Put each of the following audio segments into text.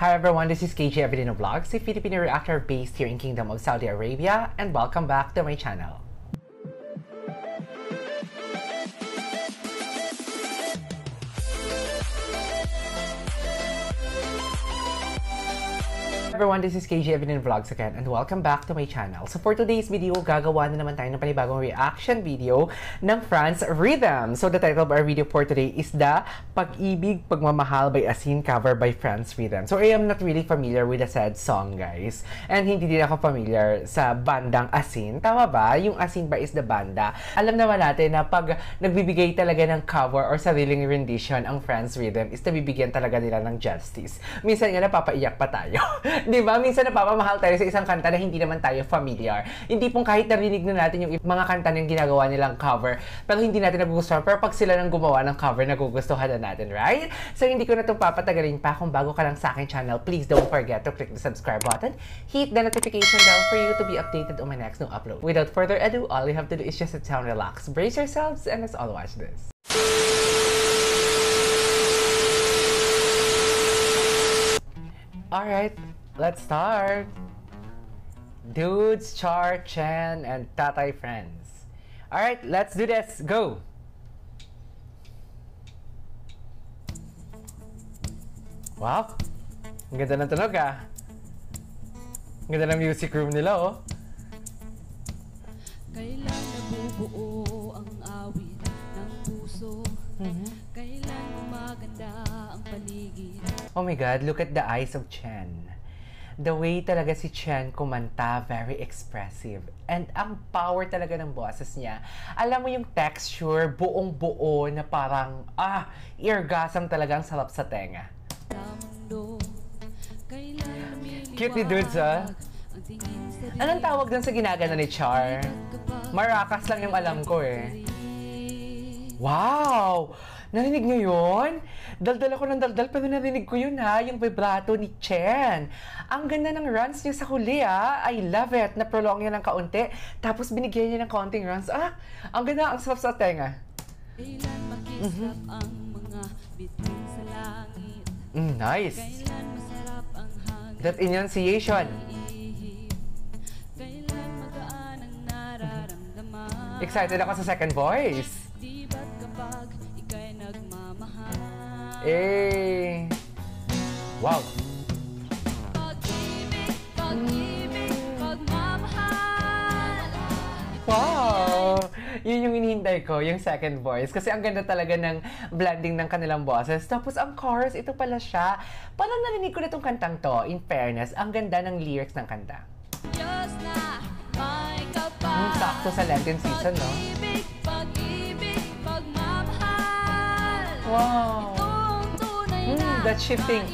Hi everyone, this is KJ Avelino Vlogs, a Filipino reactor based here in Kingdom of Saudi Arabia, and welcome back to my channel. Hi everyone, this is KJ Avelino Vlogs again and welcome back to my channel. So for today's video, gagawa na naman tayo ng panibagong reaction video ng France Rhythm. So the title of our video for today is the Pag-ibig Pagmamahal by Asin cover by France Rhythm. So I am not really familiar with the said song, guys. And hindi din ako familiar sa bandang Asin. Tama ba? Yung Asin ba is the banda? Alam naman natin na pag nagbibigay talaga ng cover or sariling rendition ang France Rhythm is nabibigyan talaga nila ng justice. Minsan nga napapaiyak pa tayo. Diba? Minsan napapamahal tayo sa isang kanta na hindi naman tayo familiar. Hindi pong kahit narinig na natin yung mga kanta na ginagawa nilang cover, pero hindi natin nagugustuhan. Pero pag sila nang gumawa ng cover, nagugustuhan na natin, right? So hindi ko na itong papatagalin pa. Kung bago ka lang sa akin channel, please don't forget to click the subscribe button. Hit the notification bell for you to be updated on my next new upload. Without further ado, all you have to do is just sit down, relax, brace yourselves, and let's all watch this. Alright. Let's start! Dudes, Char, Chen, and Tatay friends. Alright, let's do this! Go! Wow! Ang ganda ng tunog ah! Ang ganda ng music room nila oh! Kailan nabubuo ang awit ng puso? Kailan maganda ang paligid? Oh my God, look at the eyes of Chen. The way talaga si Chen kumanta, very expressive. And ang power talaga ng boses niya. Alam mo yung texture, buong-buo na parang, eargasm talaga, ang sarap sa tenga. Cute ni dudes, ah. Anong tawag dun sa ginagana ni Char? Maracas lang yung alam ko, eh. Wow! Narinig niyo yun? Daldal ako ng daldal, pero narinig ko yun ha, yung vibrato ni Chen. Ang ganda ng runs niya sa huli ha, I love it. Naprolong niya ng kaunti, tapos binigyan niya ng kaunting runs. Ah, ang ganda, ang sarap sa tenga. Nice. That enunciation. Excited ako sa second voice. Eh, wow. Wow! Yun yung inihintay ko, yung second voice. Kasi ang ganda talaga ng blending ng kanilang boses. Tapos ang chorus, ito pala siya. Parang narinig ko na itong kantang to. In fairness, ang ganda ng lyrics ng kanta. Sakto sa Lenten season, no? Wow! That shifting.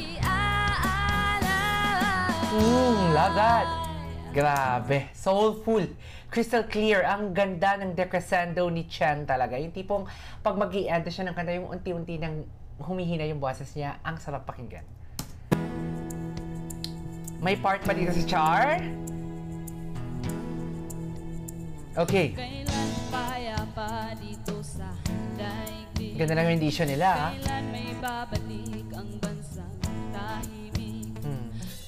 Love that. Grabe. Soulful. Crystal clear. Ang ganda ng decrescendo ni Chen talaga. Yung tipong pag mag-i-end siya ng kanta, yung unti-unti nang humihina yung boses niya, ang sarap pakinggan. May part pa dito si Char. Okay. Ganda ng rendition nila, ah. Babalik ang bansang tahimik.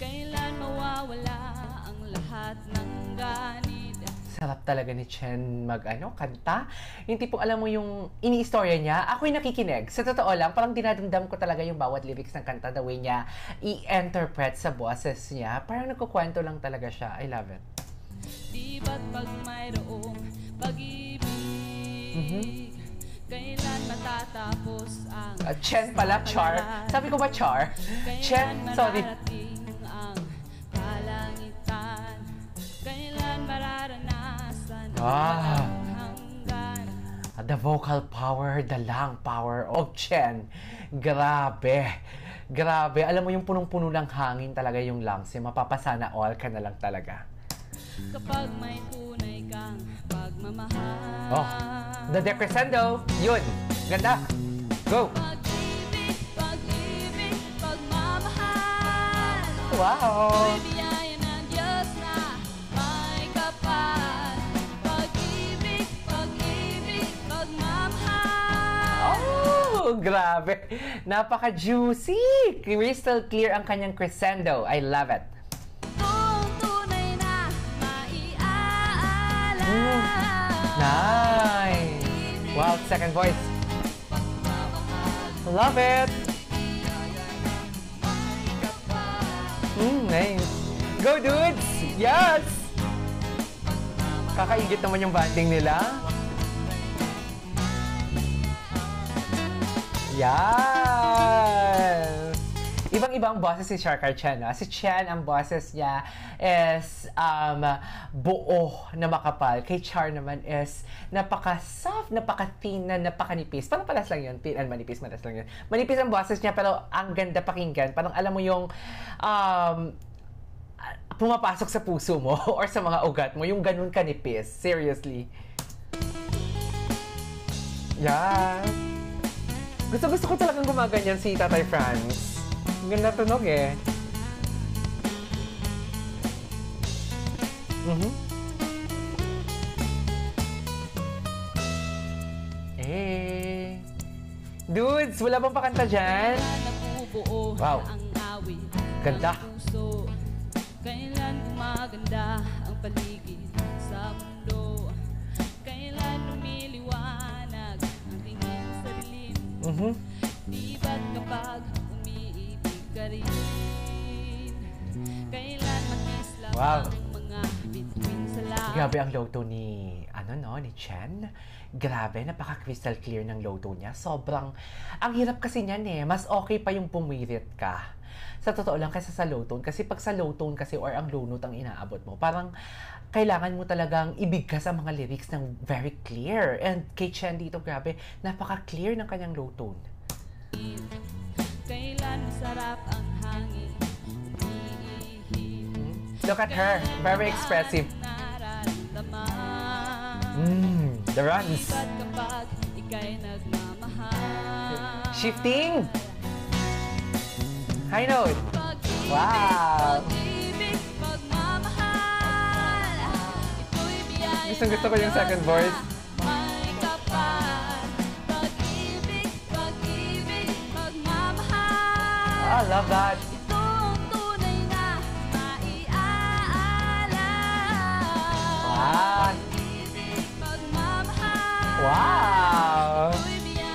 Kailan mawawala ang lahat ng ganid. Sarap talaga ni Chen mag-ano, kanta. Yung tipong alam mo yung ini-istorya niya, ako'y nakikinig. Sa totoo lang, parang dinadamdam ko talaga yung bawat lyrics ng kanta, the way niya i-interpret sa boses niya. Parang nagkukwento lang talaga siya. I love it. Di ba't pag mayroong pag-ibig? Kailan matatapos ang Chen pala, Char. Sabi ko ba Char? Chen, sorry. Kailan mararating ang kalangitan? Kailan mararanasan ang hanggan? The vocal power, the lung power of Chen. Grabe. Grabe. Alam mo yung punong-puno ng hangin talaga yung lungs. Mapapasana all ka na lang talaga. Kapag may tunay kang pagmamahal. Oh, the decrescendo. Yun. Ganda. Go. Pag-ibig, pagmamahal. Wow. Bibiyaya ng Diyos na may kapal. Pag-ibig, pagmamahal. Oh, Grabe. Napaka-juicy. Crystal clear ang kanyang crescendo. I love it. Nice. Wow, second voice. Love it. Nice. Go, dudes. Yes. Kakaigit naman yung banding nila. Yes! Ibang-ibang boses si Sharkar Chen. No? Si Chen, ang boses niya is buo na makapal. Kay Char naman is napaka-soft, napaka-thin, na napaka-nipis. Parang palas lang yun. Thin and manipis, palas lang yun. Manipis ang boses niya, pero ang ganda pakinggan. Parang alam mo yung pumapasok sa puso mo or sa mga ugat mo. Yung ganun kanipis. Seriously. Yes! Gusto ko talagang gumaganyan si Tatay Franz. Ang ganda tunog eh. Hey. Dudes, wala bang pakanta dyan? Wow. Ganda. Kailan gumaganda ang paligid sa mundo? Kailan lumiliwanag ang tingin sa dilim? Di ba't kapag umiibig ka rin? Kailan mag-islap ang mga bituin sa lahat? Grabe ang low tone ni, ni Chen. Grabe, napaka-crystal clear ng low tone niya. Sobrang, ang hirap kasi niyan eh. Mas okay pa yung pumirit ka. Sa totoo lang kaysa sa low tone. Kasi pag sa low tone kasi or ang low note ang inaabot mo, parang kailangan mo talagang ibigkas ang mga lyrics ng very clear. And kay Chen dito, grabe, napaka-clear ng kanyang low tone. Kailan masarap ang hangin. Look at her. Very expressive. The runs. Shifting. High note. Wow. Gusto ko yung second voice. Oh, I love that. Wow. Wow!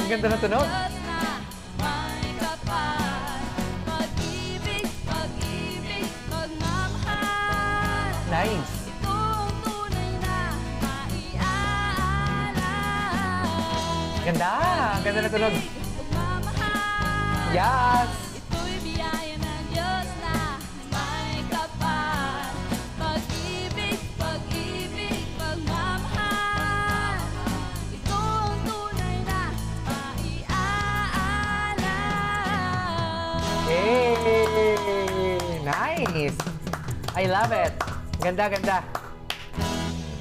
Ang ganda na tunog. Nice! Ganda! Ang ganda na tunog. Yes! Nice! I love it! Ganda, ganda!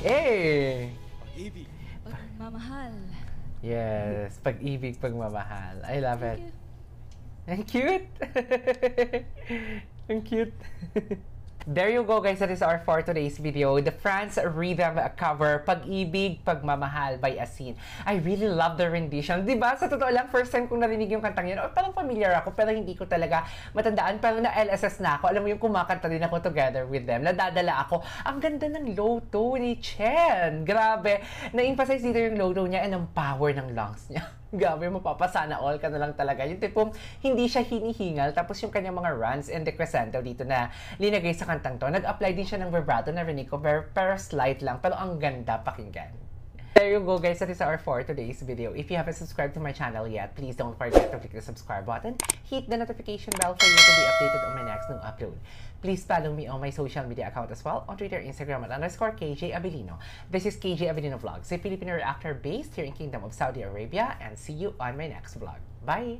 Hey! Pag-ibig. Pagmamahal. Yes, pag-ibig, pagmamahal. I love it. Thank you. And cute! And cute! There you go guys, that is our for today's video. The France Rhythm cover, Pag-ibig, Pagmamahal by Asin. I really love the rendition. Diba? Sa totoo lang, first time kong narinig yung kantang yun. O, parang familiar ako, pero hindi ko talaga matandaan. Parang na-LSS na ako. Alam mo yung kumakanta din ako together with them. Nadadala ako. Ang ganda ng low tone ni Chen. Grabe. Na-emphasize dito yung low tone niya and ang power ng lungs niya. Grabe, mapapasana all ka na lang talaga. Yung tipong hindi siya hinihingal, tapos yung kanyang mga runs and the crescendo dito na linagay sa kantang to. Nag-apply din siya ng vibrato na rinig ko, pero slight lang. Pero ang ganda pakinggan. There you go guys, that is our for today's video. If you haven't subscribed to my channel yet, please don't forget to click the subscribe button. Hit the notification bell for you to be updated on my next new upload. Please follow me on my social media account as well, on Twitter, Instagram at _KJ Avelino. This is KJ Avelino Vlogs, a Filipino actor based here in Kingdom of Saudi Arabia, and see you on my next vlog. Bye!